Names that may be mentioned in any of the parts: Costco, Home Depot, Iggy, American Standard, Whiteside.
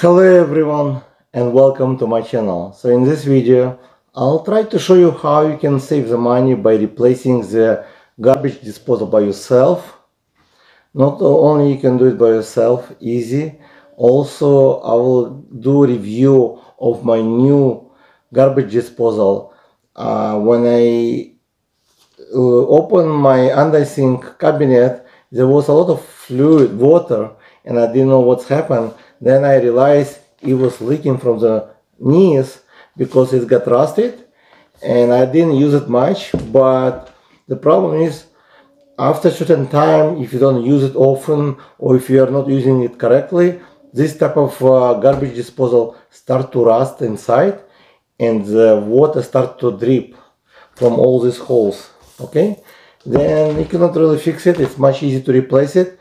Hello everyone and welcome to my channel. So in this video I'll try to show you how you can save the money by replacing the garbage disposal by yourself. Not only you can do it by yourself, easy. Also I will do a review of my new garbage disposal. When I opened my under-sink cabinet, there was a lot of fluid, water, and I didn't know what's happened. Then I realized it was leaking from the knees because it got rusted, and I didn't use it much. But the problem is, after a certain time, if you don't use it often or if you are not using it correctly, this type of garbage disposal start to rust inside, and the water start to drip from all these holes. Okay, then you cannot really fix it. It's much easier to replace it.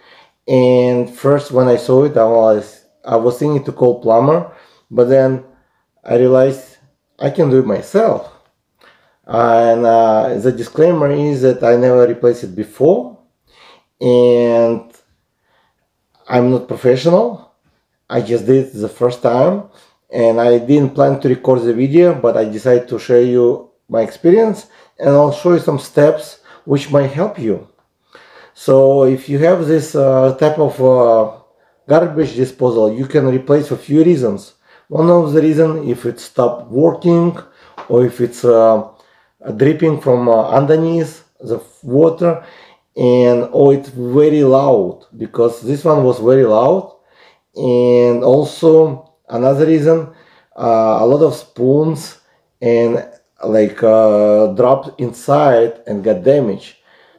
And first, when I saw it, I was thinking to call plumber, but then I realized I can do it myself. And the disclaimer is that I never replaced it before, and I'm not professional. I just did it the first time, and I didn't plan to record the video, but I decided to share you my experience, and I'll show you some steps which might help you. So if you have this type of garbage disposal, you can replace for a few reasons. One of the reasons, if it stopped working, or if it's dripping from underneath the water, and or it's very loud, because this one was very loud. And also another reason, a lot of spoons and like dropped inside and got damaged.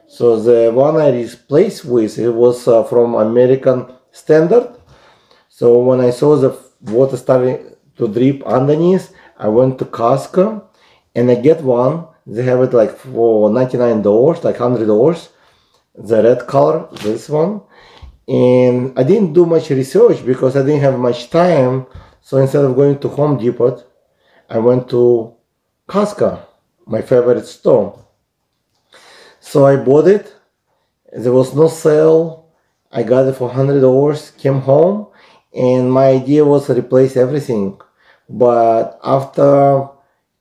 So the one I replaced with, it was from American Standard. So when I saw the water starting to drip underneath, I went to Costco and I get one. They have it like for $99, like $100, the red color, this one. And I didn't do much research because I didn't have much time. So instead of going to Home Depot, I went to Costco, my favorite store. So I bought it. There was no sale. I got it for $100, came home, and my idea was to replace everything. But after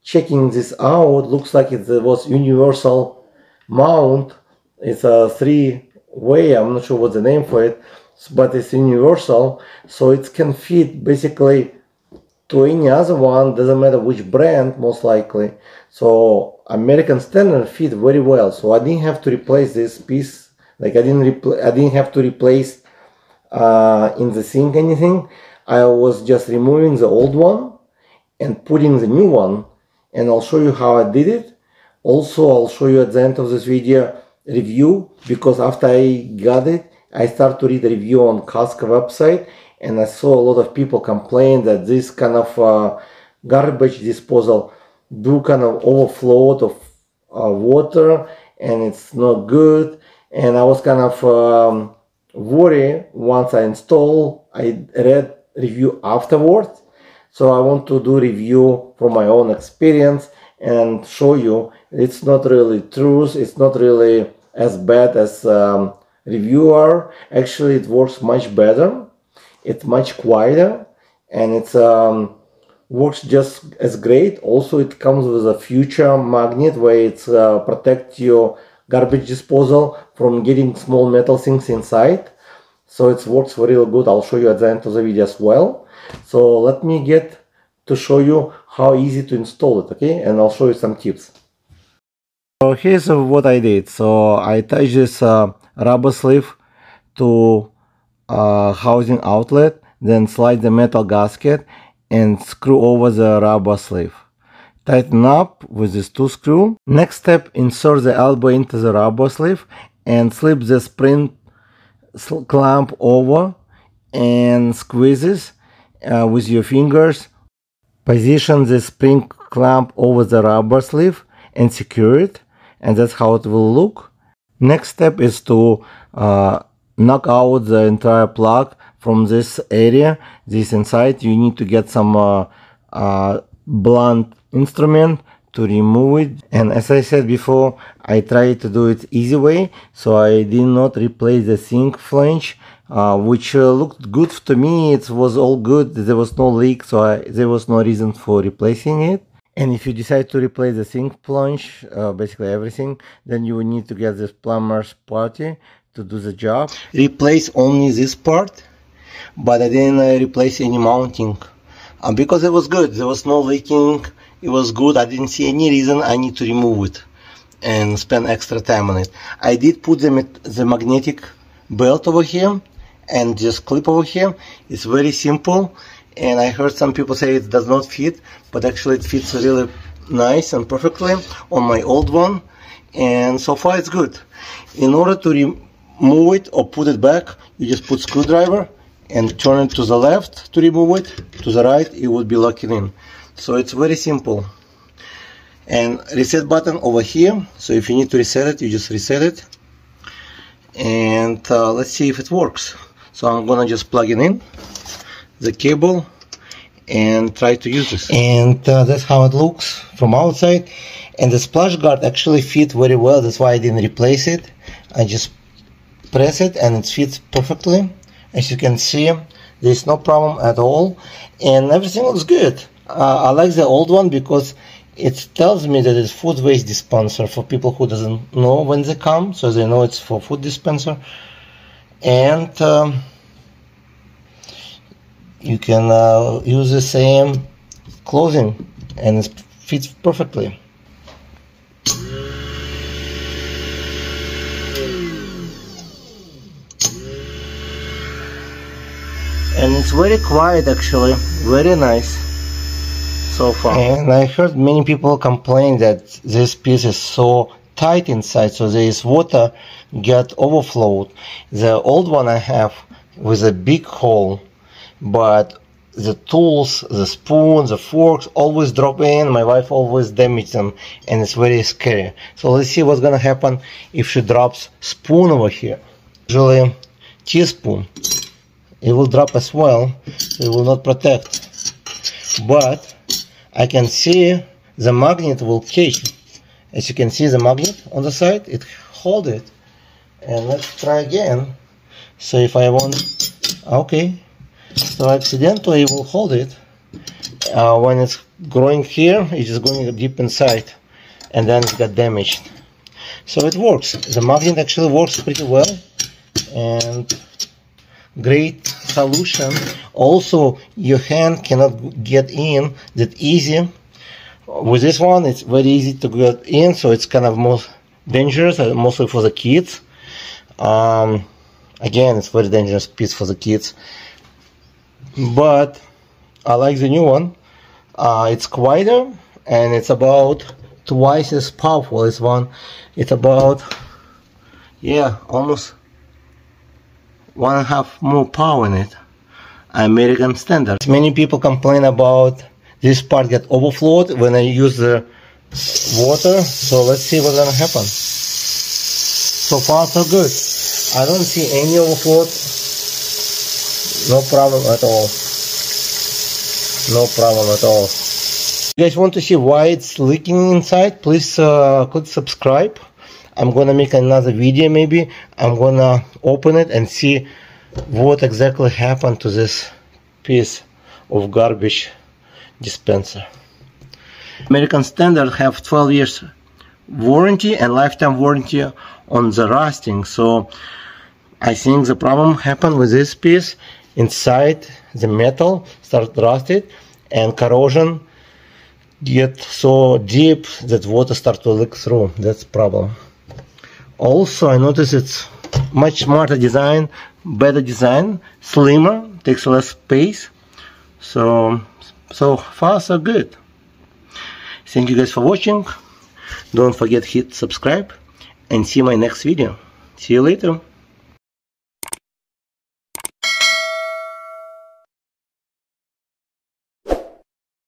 checking this out, looks like it was universal mount. It's a three-way, I'm not sure what's the name for it, but it's universal, so it can fit basically to any other one, doesn't matter which brand, most likely. So American Standard fit very well, so I didn't have to replace this piece. Like I didn't have to replace in the sink anything. I was just removing the old one and putting the new one, and I'll show you how I did it. Also, I'll show you at the end of this video review, because after I got it, I started to read the review on Costco website, and I saw a lot of people complain that this kind of garbage disposal do kind of overflow of water, and it's not good. And I was kind of worried once I installed. I read review afterwards, so I want to do review from my own experience and show you it's not really true. It's not really as bad as reviewer. Actually, it works much better. It's much quieter, and it's works just as great. Also, it comes with a future magnet where it protects your garbage disposal from getting small metal things inside. So it works really good. I'll show you at the end of the video as well. So let me get to show you how easy to install it, okay? And I'll show you some tips. So here's what I did. So I attached this rubber sleeve to housing outlet, then slide the metal gasket and screw over the rubber sleeve. Tighten up with these two screws. Next step, insert the elbow into the rubber sleeve and slip the spring clamp over and squeeze it with your fingers. Position the spring clamp over the rubber sleeve and secure it, and that's how it will look. Next step is to knock out the entire plug from this area. This inside, you need to get some blunt instrument to remove it, and as I said before, I tried to do it easy way, so I did not replace the sink flange. which looked good to me. It was all good. There was no leak, so there was no reason for replacing it. And if you decide to replace the sink plunge, basically everything, then you will need to get this plumber's party to do the job. Replace only this part, but I didn't replace any mounting because it was good. There was no leaking. It was good. I didn't see any reason I need to remove it and spend extra time on it. I did put the magnetic belt over here and just clip over here. It's very simple, and I heard some people say it does not fit, but actually it fits really nice and perfectly on my old one, and so far it's good. In order to remove it or put it back, you just put screwdriver and turn it to the left to remove it, to the right it would be locking in. So it's very simple. And reset button over here, so if you need to reset it, you just reset it. And let's see if it works. So I'm gonna just plug it in, the cable, and try to use this. And that's how it looks from outside. And the splash guard actually fit very well. That's why I didn't replace it. I just press it and it fits perfectly. As you can see, there's no problem at all, and everything looks good. I like the old one because it tells me that it's food waste dispenser for people who doesn't know when they come, so they know it's for food dispenser. And you can use the same clothing and it fits perfectly. And it's very quiet actually, very nice. So far. And I heard many people complain that this piece is so tight inside, so there is water get overflowed. The old one I have with a big hole, but the tools, the spoons, the forks always drop in. My wife always damages them, and it's very scary. So let's see what's gonna happen if she drops spoon over here. Usually teaspoon, it will drop as well. It will not protect, but I can see the magnet will catch it. As you can see, the magnet on the side, it hold it. And let's try again. So if I want, okay, so accidentally it will hold it. When it's growing here, it's just going deep inside, and then it got damaged. So it works. The magnet actually works pretty well, and great solution. Also, your hand cannot get in that easy. With this one, it's very easy to get in, so it's kind of more dangerous, mostly for the kids. Again, it's very dangerous piece for the kids. But I like the new one. It's quieter, and it's about twice as powerful as one. It's about, yeah, almost 1/2 more power in it. American Standard. Many people complain about this part get overflowed when I use the water, so let's see what's gonna happen. So far so good. I don't see any overflow. No problem at all. No problem at all. If you guys want to see why it's leaking inside, please click subscribe. I'm gonna make another video maybe. I'm gonna open it and see what exactly happened to this piece of garbage dispenser. American Standard have 12 years warranty and lifetime warranty on the rusting, so I think the problem happened with this piece. Inside the metal start rusted, and corrosion get so deep that water start to leak through. That's problem. Also, I noticed it's much smarter design, better design, slimmer, takes less space. So far so good. Thank you guys for watching. Don't forget hit subscribe and see my next video. See you later.